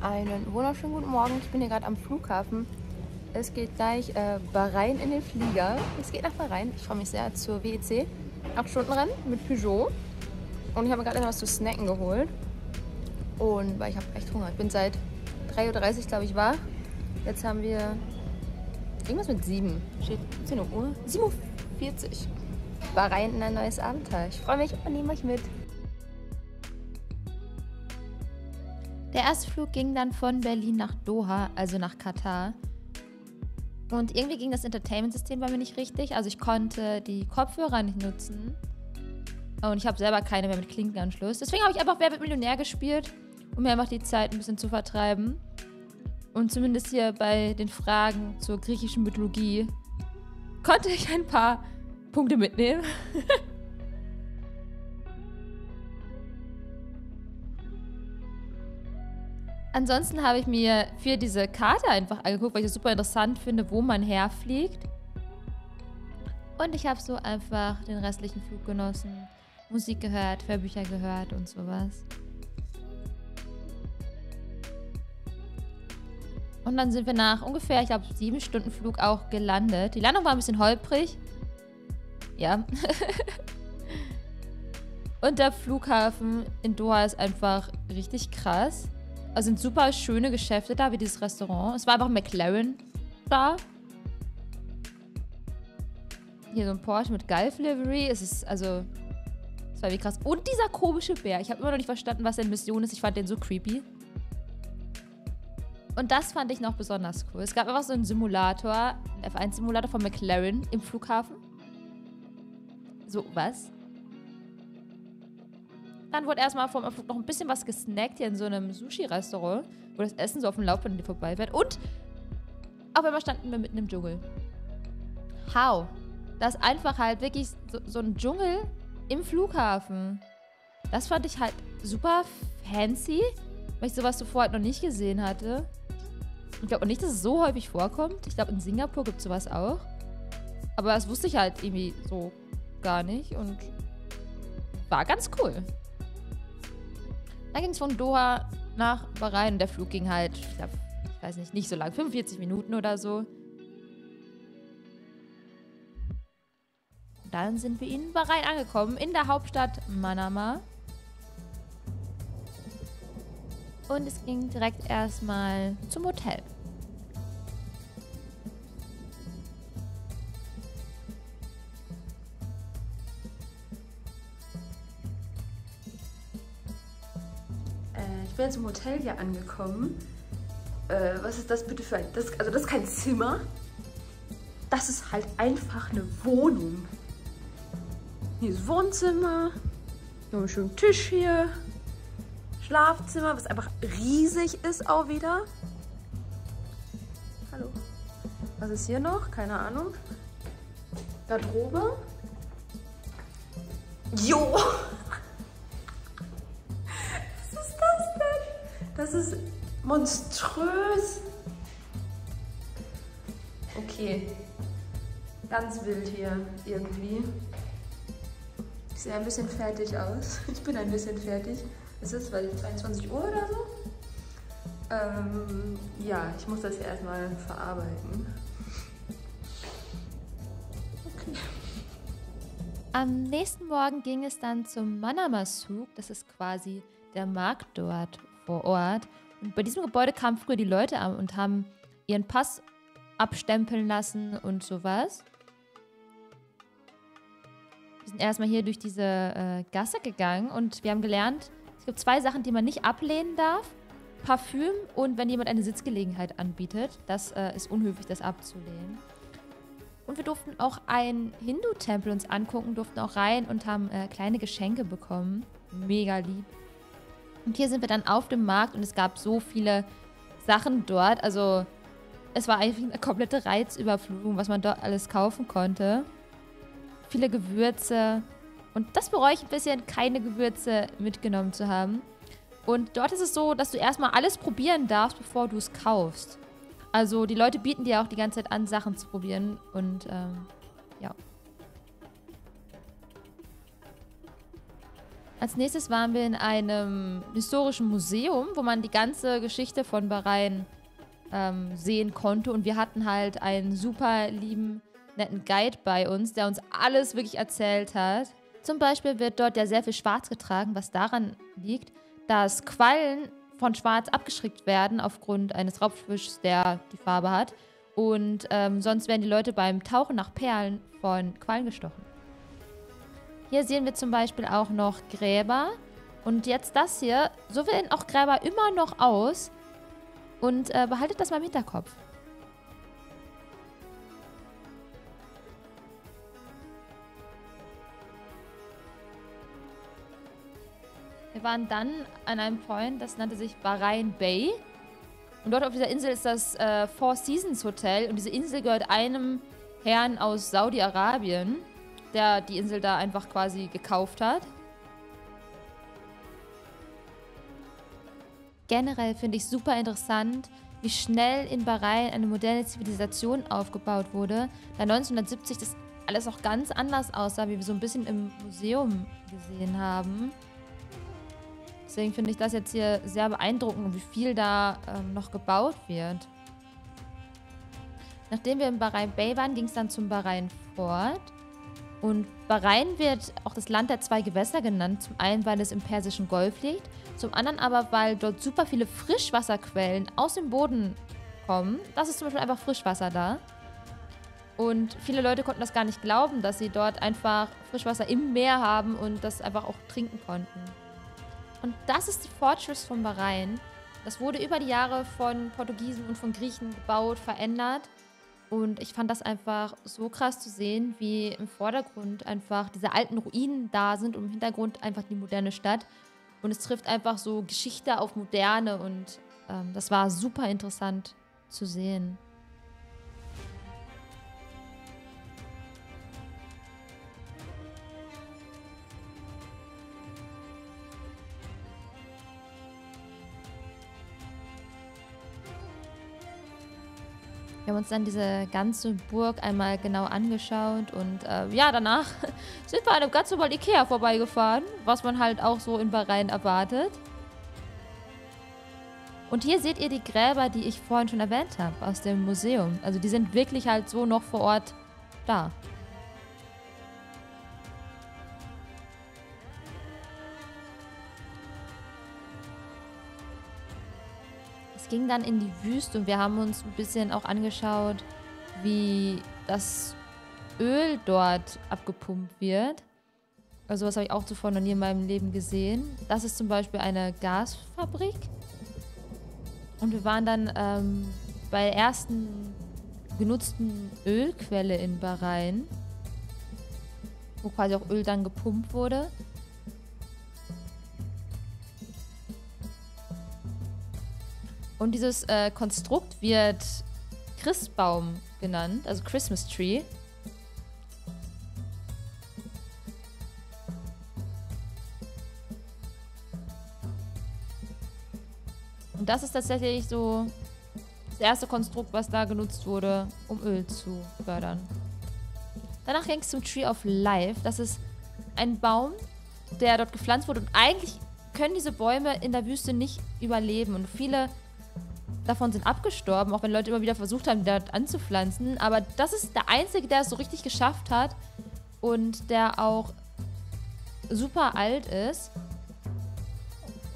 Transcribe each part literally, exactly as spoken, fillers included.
Einen wunderschönen guten Morgen. Ich bin hier gerade am Flughafen. Es geht gleich äh, Bahrain in den Flieger. Es geht nach Bahrain. Ich freue mich sehr zur W E C. acht Stunden Rennen mit Peugeot. Und ich habe mir gerade etwas zu snacken geholt. Und weil ich habe echt Hunger. Ich bin seit drei Uhr dreißig, glaube ich, wach. Jetzt haben wir irgendwas mit sieben. Steht zehn Uhr. sieben Uhr vierzig. Bahrain in ein neues Abenteuer. Ich freue mich und nehme euch mit. Der erste Flug ging dann von Berlin nach Doha, also nach Katar. Und irgendwie ging das Entertainment-System bei mir nicht richtig. Also ich konnte die Kopfhörer nicht nutzen. Und ich habe selber keine mehr mit Klinkenanschluss. Deswegen habe ich einfach Wer wird Millionär gespielt, um mir einfach die Zeit ein bisschen zu vertreiben. Und zumindest hier bei den Fragen zur griechischen Mythologie konnte ich ein paar Punkte mitnehmen. Ansonsten habe ich mir für diese Karte einfach angeguckt, weil ich es super interessant finde, wo man herfliegt. Und ich habe so einfach den restlichen Flug genossen, Musik gehört, Hörbücher gehört und sowas. Und dann sind wir nach ungefähr, ich glaube, sieben Stunden Flug auch gelandet. Die Landung war ein bisschen holprig. Ja. Und der Flughafen in Doha ist einfach richtig krass. Also sind super schöne Geschäfte da, wie dieses Restaurant. Es war einfach McLaren da. Hier so ein Porsche mit Golf-Livery. Es ist also... Es war wie krass. Und dieser komische Bär. Ich habe immer noch nicht verstanden, was seine Mission ist. Ich fand den so creepy. Und das fand ich noch besonders cool. Es gab einfach so einen Simulator, einen F eins Simulator von McLaren im Flughafen. So, was? Dann wurde erstmal vom Flug noch ein bisschen was gesnackt hier in so einem Sushi-Restaurant, wo das Essen so auf dem Laufband vorbeifährt. Und auf einmal standen wir mitten im Dschungel. How? Das ist einfach halt wirklich so, so ein Dschungel im Flughafen. Das fand ich halt super fancy, weil ich sowas zuvor halt noch nicht gesehen hatte. Ich glaube auch nicht, dass es so häufig vorkommt. Ich glaube, in Singapur gibt es sowas auch. Aber das wusste ich halt irgendwie so gar nicht und war ganz cool. Dann ging es von Doha nach Bahrain und der Flug ging halt, ich glaube, ich weiß nicht, nicht so lang, fünfundvierzig Minuten oder so. Dann sind wir in Bahrain angekommen, in der Hauptstadt Manama. Und es ging direkt erstmal zum Hotel. Ich bin jetzt im Hotel hier angekommen. Äh, was ist das bitte für ein... Das, also das ist kein Zimmer. Das ist halt einfach eine Wohnung. Hier ist Wohnzimmer. Wir haben einen schönen Tisch hier. Schlafzimmer, was einfach riesig ist auch wieder. Hallo. Was ist hier noch? Keine Ahnung. Garderobe. Jo! Das ist monströs. Okay. Ganz wild hier irgendwie. Ich sehe ein bisschen fertig aus. Ich bin ein bisschen fertig. Es ist zweiundzwanzig Uhr oder so. Ähm, ja, ich muss das hier erstmal verarbeiten. Okay. Am nächsten Morgen ging es dann zum Manama-Souk. Das ist quasi der Markt dort. Ort. Und bei diesem Gebäude kamen früher die Leute an und haben ihren Pass abstempeln lassen und sowas. Wir sind erstmal hier durch diese äh, Gasse gegangen und wir haben gelernt, es gibt zwei Sachen, die man nicht ablehnen darf. Parfüm und wenn jemand eine Sitzgelegenheit anbietet. Das äh, ist unhöflich, das abzulehnen. Und wir durften auch einen Hindu-Tempel uns angucken, durften auch rein und haben äh, kleine Geschenke bekommen. Mega lieb. Und hier sind wir dann auf dem Markt und es gab so viele Sachen dort. Also es war eigentlich eine komplette Reizüberflutung, was man dort alles kaufen konnte. Viele Gewürze. Und das bereue ich ein bisschen, keine Gewürze mitgenommen zu haben. Und dort ist es so, dass du erstmal alles probieren darfst, bevor du es kaufst. Also die Leute bieten dir auch die ganze Zeit an, Sachen zu probieren. Und ähm, ja. Als nächstes waren wir in einem historischen Museum, wo man die ganze Geschichte von Bahrain ähm, sehen konnte. Und wir hatten halt einen super lieben, netten Guide bei uns, der uns alles wirklich erzählt hat. Zum Beispiel wird dort ja sehr viel Schwarz getragen, was daran liegt, dass Quallen von Schwarz abgeschreckt werden aufgrund eines Raubfischs, der die Farbe hat. Und ähm, sonst werden die Leute beim Tauchen nach Perlen von Quallen gestochen. Hier sehen wir zum Beispiel auch noch Gräber. Und jetzt das hier. So sehen auch Gräber immer noch aus. Und äh, behaltet das mal im Hinterkopf. Wir waren dann an einem Point, das nannte sich Bahrain Bay. Und dort auf dieser Insel ist das äh, Four Seasons Hotel. Und diese Insel gehört einem Herrn aus Saudi-Arabien, der die Insel da einfach quasi gekauft hat. Generell finde ich super interessant, wie schnell in Bahrain eine moderne Zivilisation aufgebaut wurde. Da neunzehnhundertsiebzig das alles auch ganz anders aussah, wie wir so ein bisschen im Museum gesehen haben. Deswegen finde ich das jetzt hier sehr beeindruckend, wie viel da ähm, noch gebaut wird. Nachdem wir in Bahrain Bay waren, ging es dann zum Bahrain Fort. Und Bahrain wird auch das Land der zwei Gewässer genannt. Zum einen, weil es im Persischen Golf liegt. Zum anderen aber, weil dort super viele Frischwasserquellen aus dem Boden kommen. Das ist zum Beispiel einfach Frischwasser da. Und viele Leute konnten das gar nicht glauben, dass sie dort einfach Frischwasser im Meer haben und das einfach auch trinken konnten. Und das ist die Fortress von Bahrain. Das wurde über die Jahre von Portugiesen und von Griechen gebaut, verändert. Und ich fand das einfach so krass zu sehen, wie im Vordergrund einfach diese alten Ruinen da sind und im Hintergrund einfach die moderne Stadt. Und es trifft einfach so Geschichte auf Moderne und ähm, das war super interessant zu sehen. Wir haben uns dann diese ganze Burg einmal genau angeschaut und äh, ja, danach sind wir an einem ganz normalen Ikea vorbeigefahren, was man halt auch so in Bahrain erwartet. Und hier seht ihr die Gräber, die ich vorhin schon erwähnt habe, aus dem Museum. Also die sind wirklich halt so noch vor Ort da. Ging dann in die Wüste und wir haben uns ein bisschen auch angeschaut, wie das Öl dort abgepumpt wird. Also was habe ich auch zuvor noch nie in meinem Leben gesehen. Das ist zum Beispiel eine Gasfabrik. Und wir waren dann ähm, bei der ersten genutzten Ölquelle in Bahrain, wo quasi auch Öl dann gepumpt wurde. Und dieses äh, Konstrukt wird Christbaum genannt, also Christmas Tree. Und das ist tatsächlich so das erste Konstrukt, was da genutzt wurde, um Öl zu fördern. Danach ging es zum Tree of Life. Das ist ein Baum, der dort gepflanzt wurde. Und eigentlich können diese Bäume in der Wüste nicht überleben. Und viele davon sind abgestorben, auch wenn Leute immer wieder versucht haben, dort anzupflanzen. Aber das ist der Einzige, der es so richtig geschafft hat und der auch super alt ist.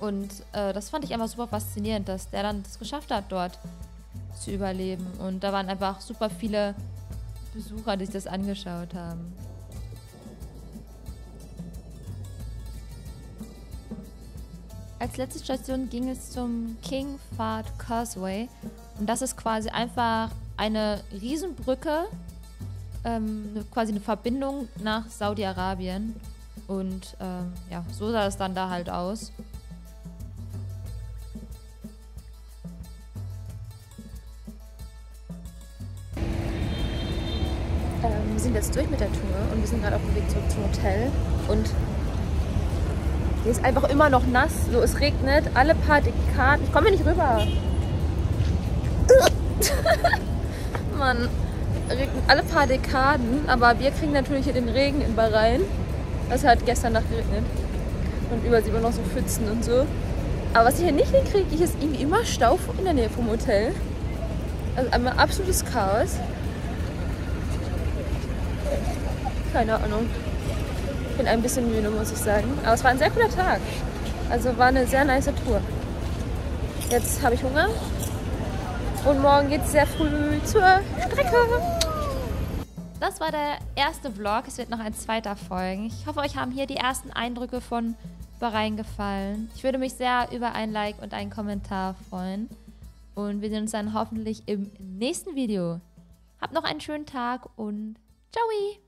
Und äh, das fand ich einfach super faszinierend, dass der dann das geschafft hat, dort zu überleben. Und da waren einfach super viele Besucher, die sich das angeschaut haben. Als letzte Station ging es zum King Fahd Causeway und das ist quasi einfach eine Riesenbrücke, ähm, quasi eine Verbindung nach Saudi-Arabien und ähm, ja, so sah es dann da halt aus. Ähm, wir sind jetzt durch mit der Tour und wir sind gerade auf dem Weg zurück zum Hotel und hier ist einfach immer noch nass, so es regnet, alle paar Dekaden. Ich komme nicht rüber. Mann, regnet alle paar Dekaden, aber wir kriegen natürlich hier den Regen in Bahrain. Es hat gestern Nacht geregnet. Und überall sieht man noch so Pfützen und so. Aber was ich ja nicht hinkriege, ich ist irgendwie immer Stau in der Nähe vom Hotel. Also einmal absolutes Chaos. Keine Ahnung. Ich bin ein bisschen müde, muss ich sagen. Aber es war ein sehr cooler Tag. Also war eine sehr nice Tour. Jetzt habe ich Hunger. Und morgen geht es sehr früh zur Strecke. Das war der erste Vlog. Es wird noch ein zweiter folgen. Ich hoffe, euch haben hier die ersten Eindrücke von Bahrain gefallen. Ich würde mich sehr über ein Like und einen Kommentar freuen. Und wir sehen uns dann hoffentlich im nächsten Video. Habt noch einen schönen Tag und ciao!